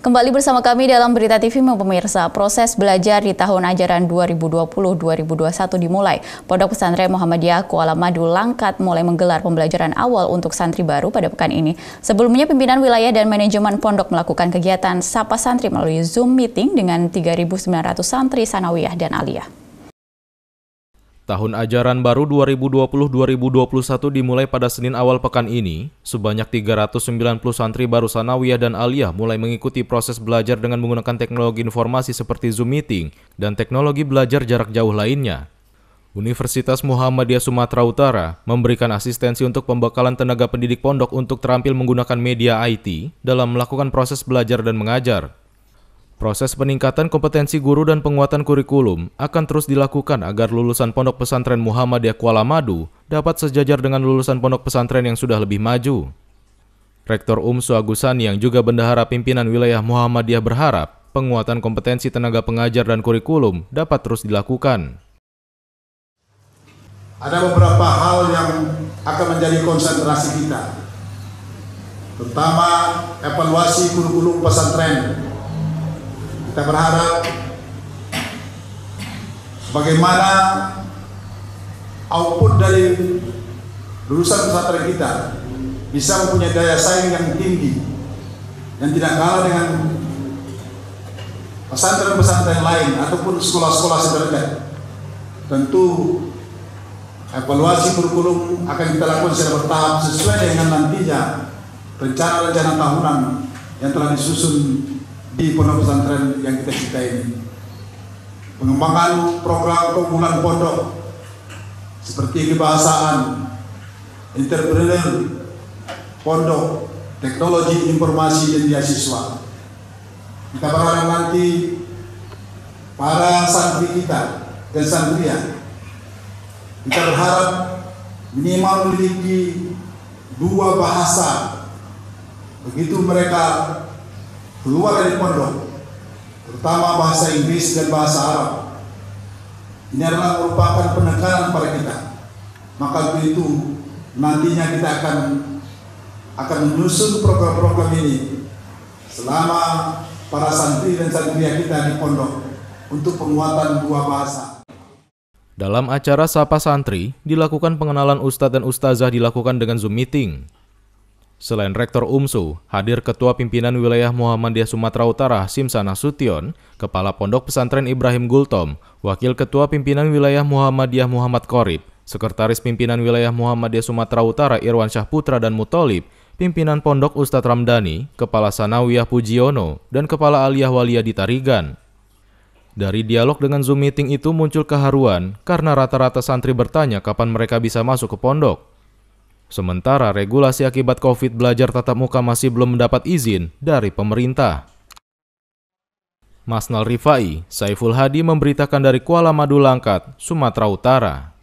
Kembali bersama kami dalam Berita TV, pemirsa. Proses belajar di tahun ajaran 2020-2021 dimulai. Pondok Pesantren Muhammadiyah Kuala Madu Langkat mulai menggelar pembelajaran awal untuk santri baru pada pekan ini. Sebelumnya, pimpinan wilayah dan manajemen pondok melakukan kegiatan sapa santri melalui Zoom Meeting dengan 3.900 santri Tsanawiyah dan Aliyah. Tahun ajaran baru 2020-2021 dimulai pada Senin awal pekan ini. Sebanyak 390 santri baru Tsanawiyah dan Aliyah mulai mengikuti proses belajar dengan menggunakan teknologi informasi seperti Zoom Meeting dan teknologi belajar jarak jauh lainnya. Universitas Muhammadiyah Sumatera Utara memberikan asistensi untuk pembekalan tenaga pendidik pondok untuk terampil menggunakan media IT dalam melakukan proses belajar dan mengajar. Proses peningkatan kompetensi guru dan penguatan kurikulum akan terus dilakukan agar lulusan Pondok Pesantren Muhammadiyah Kuala Madu dapat sejajar dengan lulusan pondok pesantren yang sudah lebih maju. Rektor Umsu Agusan yang juga bendahara pimpinan wilayah Muhammadiyah berharap penguatan kompetensi tenaga pengajar dan kurikulum dapat terus dilakukan. Ada beberapa hal yang akan menjadi konsentrasi kita, terutama evaluasi kurikulum pesantren. Kita berharap bagaimana output dari lulusan pesantren kita bisa mempunyai daya saing yang tinggi dan tidak kalah dengan pesantren-pesantren lain ataupun sekolah-sekolah sederajat. Tentu evaluasi kurikulum akan kita lakukan secara bertahap sesuai dengan nantinya rencana-rencana tahunan yang telah disusun di pondok pesantren yang kita cintai ini. Pengembangan program keunggulan pondok seperti kebahasaan, entrepreneur pondok, teknologi informasi dan beasiswa. Kita berharap nanti para santri kita dan santriah, kita berharap minimal memiliki 2 bahasa. Begitu mereka keluar dari pondok, terutama bahasa Inggris dan bahasa Arab. Ini adalah merupakan penekanan pada kita. Maka untuk itu nantinya kita akan menyusun program-program ini selama para santri dan santriah kita di pondok untuk penguatan 2 bahasa. Dalam acara Sapa Santri, dilakukan pengenalan ustadz dan ustazah dilakukan dengan Zoom Meeting. Selain Rektor Umsu, hadir Ketua Pimpinan Wilayah Muhammadiyah Sumatera Utara Simsanah Sution, Kepala Pondok Pesantren Ibrahim Gultom, Wakil Ketua Pimpinan Wilayah Muhammadiyah Muhammad Korib, Sekretaris Pimpinan Wilayah Muhammadiyah Sumatera Utara Irwan Syahputra dan Mutolib, Pimpinan Pondok Ustadz Ramdhani, Kepala Tsanawiyah Pujiono, dan Kepala Aliyah Waliyah Ditarigan. Dari dialog dengan Zoom Meeting itu muncul keharuan karena rata-rata santri bertanya kapan mereka bisa masuk ke pondok. Sementara regulasi akibat COVID belajar tatap muka masih belum mendapat izin dari pemerintah. Masnal Rifai, Saiful Hadi memberitakan dari Kuala Madu Langkat, Sumatera Utara.